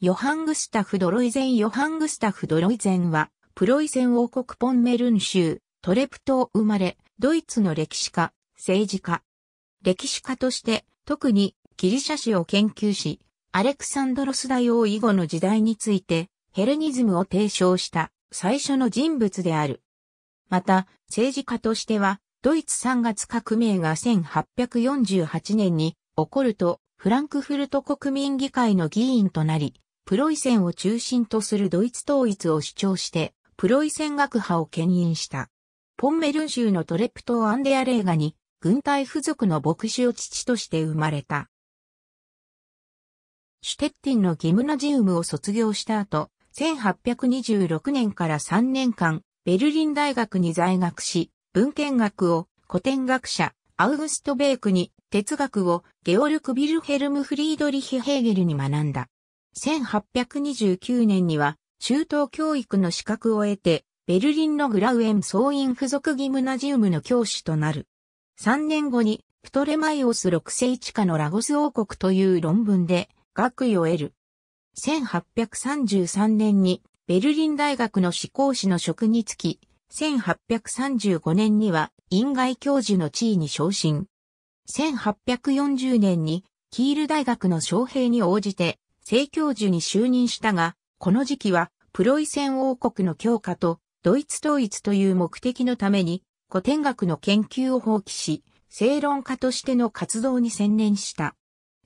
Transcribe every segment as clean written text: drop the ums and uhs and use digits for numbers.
ヨハン・グスタフ・ドロイゼン。ヨハン・グスタフ・ドロイゼンは、プロイセン王国ポンメルン州、トレプト生まれ、ドイツの歴史家、政治家。歴史家として、特にギリシャ史を研究し、アレクサンドロス大王以後の時代について、ヘレニズムを提唱した最初の人物である。また、政治家としては、ドイツ三月革命が1848年に起こると、フランクフルト国民議会の議員となり、プロイセンを中心とするドイツ統一を主張して、プロイセン学派を牽引した。ポンメルン州のトレプト・アンデアレーガに、軍隊付属の牧師を父として生まれた。シュテッティンのギムナジウムを卒業した後、1826年から3年間、ベルリン大学に在学し、文献学を古典学者、アウグスト・ベークに、哲学をゲオルク・ヴィルヘルム・フリードリヒ・ヘーゲルに学んだ。1829年には、中等教育の資格を得て、ベルリンのグラウエン総院附属ギムナジウムの教師となる。3年後に、プトレマイオス6世地下のラゴス王国という論文で、学位を得る。1833年に、ベルリン大学の史講師の職に就き、1835年には、院外教授の地位に昇進。1840年に、キール大学の招聘に応じて、正教授に就任したが、この時期は、プロイセン王国の強化と、ドイツ統一という目的のために、古典学の研究を放棄し、正論家としての活動に専念した。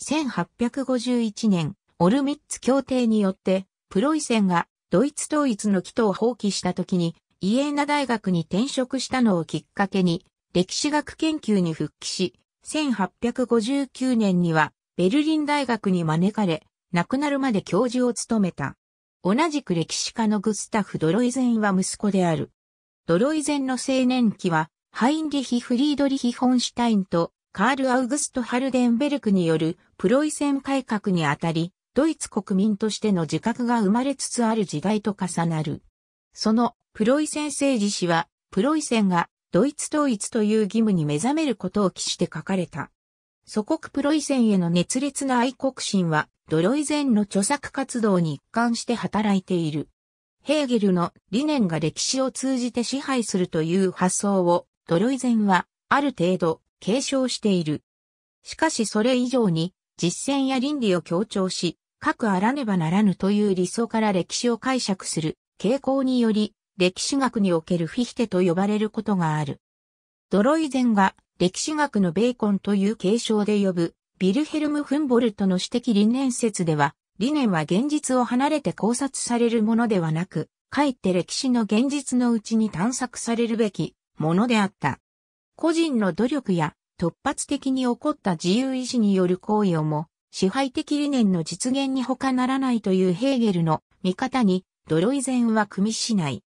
1851年、オルミッツ協定によって、プロイセンがドイツ統一の企図を放棄した時に、イエーナ大学に転職したのをきっかけに、歴史学研究に復帰し、1859年には、ベルリン大学に招かれ、亡くなるまで教授を務めた。同じく歴史家のグスタフ・ドロイゼンは息子である。ドロイゼンの青年期は、ハインリヒ・フリードリヒ・ホンシュタインとカール・アウグスト・ハルデンベルクによるプロイセン改革にあたり、ドイツ国民としての自覚が生まれつつある時代と重なる。そのプロイセン政治史は、プロイセンがドイツ統一という義務に目覚めることを期して書かれた。祖国プロイセンへの熱烈な愛国心は、ドロイゼンの著作活動に一貫して働いている。ヘーゲルの理念が歴史を通じて支配するという発想をドロイゼンはある程度継承している。しかしそれ以上に実践や倫理を強調し、かくあらねばならぬという理想から歴史を解釈する傾向により、歴史学におけるフィヒテと呼ばれることがある。ドロイゼンが歴史学のベーコンという継承で呼ぶヴィルヘルム・フンボルトの私的理念説では、理念は現実を離れて考察されるものではなく、かえって歴史の現実のうちに探索されるべきものであった。個人の努力や突発的に起こった自由意志による行為をも、支配的理念の実現に他ならないというヘーゲルの見方に、ドロイゼンは組みしない。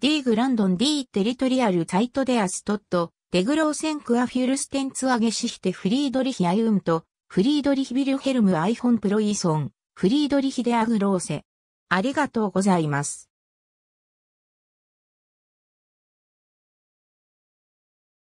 D グランドン D テリトリアルサイトデアストット。デグローセンクアフュルステンツアゲシヒテフリードリヒアユント、フリードリヒビルヘルムアイフォンプロイソン、フリードリヒデアグローセ。ありがとうございます。